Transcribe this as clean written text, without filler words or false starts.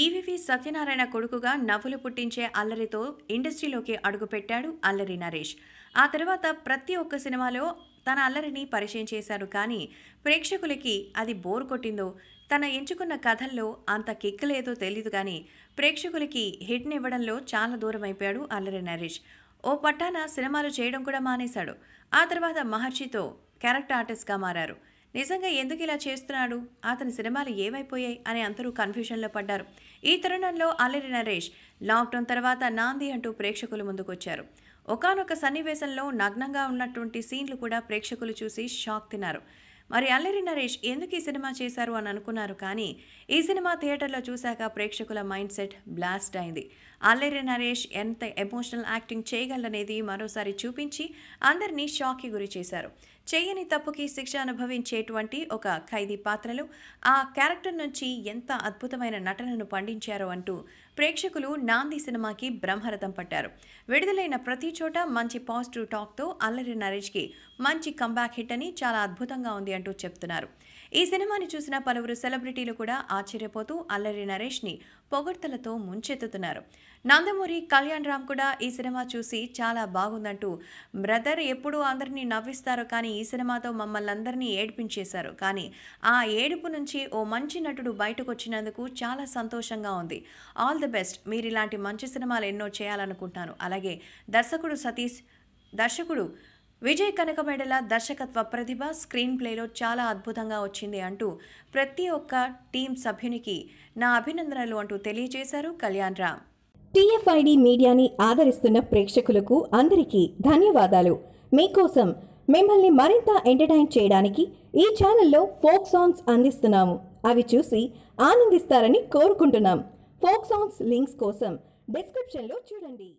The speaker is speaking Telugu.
ఈవీవీ సత్యనారాయణ కొడుకుగా నవ్వులు పుట్టించే అల్లరితో ఇండస్ట్రీలోకి అడుగుపెట్టాడు అల్లరి నరేష్. ఆ తర్వాత ప్రతి ఒక్క సినిమాలో తన అల్లరిని పరిచయం చేశారు. కానీ ప్రేక్షకులకి అది బోర్ కొట్టిందో, తన ఎంచుకున్న కథల్లో అంత కిక్కలేదో తెలియదు కానీ ప్రేక్షకులకి హిట్నివ్వడంలో చాలా దూరం అయిపోయాడు అల్లరి నరేష్. ఓ పట్టాన సినిమాలు చేయడం కూడా మానేశాడు. ఆ తర్వాత మహర్షితో క్యారెక్టర్ ఆర్టిస్ట్గా మారారు. నిజంగా ఎందుకు ఇలా చేస్తున్నాడు, అతని సినిమాలు ఏమైపోయాయి అని అందరూ కన్ఫ్యూషన్లో పడ్డారు. ఈ తరుణంలో అల్లరి నరేష్ లాక్డౌన్ తర్వాత నాంది అంటూ ప్రేక్షకుల ముందుకొచ్చారు. ఒకానొక సన్నివేశంలో నగ్నంగా ఉన్నటువంటి సీన్లు కూడా ప్రేక్షకులు చూసి షాక్ తిన్నారు. మరి అల్లరి నరేష్ ఎందుకు ఈ సినిమా చేశారు అని అనుకున్నారు. కానీ ఈ సినిమా థియేటర్లో చూశాక ప్రేక్షకుల మైండ్ సెట్ బ్లాస్ట్ అయింది. అల్లరి నరేష్ ఎంత ఎమోషనల్ యాక్టింగ్ చేయగలనేది మరోసారి చూపించి అందరినీ షాక్కి గురి చేశారు. చేయని తప్పుకి శిక్ష అనుభవించేటువంటి ఒక ఖైదీ పాత్రలో ఆ క్యారెక్టర్ నుంచి ఎంత అద్భుతమైన నటనను పండించారో అంటూ ప్రేక్షకులు నాంది సినిమాకి బ్రహ్మరథం పట్టారు. విడుదలైన ప్రతి చోట మంచి పాజిటివ్ టాక్తో అల్లరి నరేష్కి మంచి కంబ్యాక్ హిట్ అని చాలా అద్భుతంగా ఉంది అంటూ చెప్తున్నారు. ఈ సినిమాని చూసిన పలువురు సెలబ్రిటీలు కూడా ఆశ్చర్యపోతూ అల్లరి నరేష్ని పొగడ్తలతో ముంచెత్తుతున్నారు. నందమూరి కళ్యాణ్ రామ్ కూడా ఈ సినిమా చూసి చాలా బాగుందంటూ, బ్రదర్ ఎప్పుడూ అందరినీ నవ్విస్తారు కానీ ఈ సినిమాతో మమ్మల్ని అందరినీ ఏడిపించేశారు. కానీ ఆ ఏడుపు నుంచి ఓ మంచి నటుడు బయటకు వచ్చినందుకు చాలా సంతోషంగా ఉంది. All the best. మీరు ఇలాంటి మంచి సినిమాలు ఎన్నో చేయాలనుకుంటున్నాను. అలాగే దర్శకుడు విజయ్ కనకమేడల దర్శకత్వ ప్రతిభ స్క్రీన్ ప్లేలో చాలా అద్భుతంగా వచ్చింది అంటూ ప్రతి ఒక్క టీం సభ్యునికి నా అభినందనలు అంటూ తెలియజేశారు కళ్యాణ్ రామ్. టీఎఫ్ఐడి మీడియాని ఆదరిస్తున్న ప్రేక్షకులకు అందరికీ ధన్యవాదాలు. మీకోసం మిమ్మల్ని మరింత ఎంటర్టైన్ చేయడానికి ఈ ఛానల్లో ఫోక్ సాంగ్స్ అందిస్తున్నాము. అవి చూసి ఆనందిస్తారని కోరుకుంటున్నాం. ఫోక్ సాంగ్స్ లింక్స్ కోసం డిస్క్రిప్షన్లో చూడండి.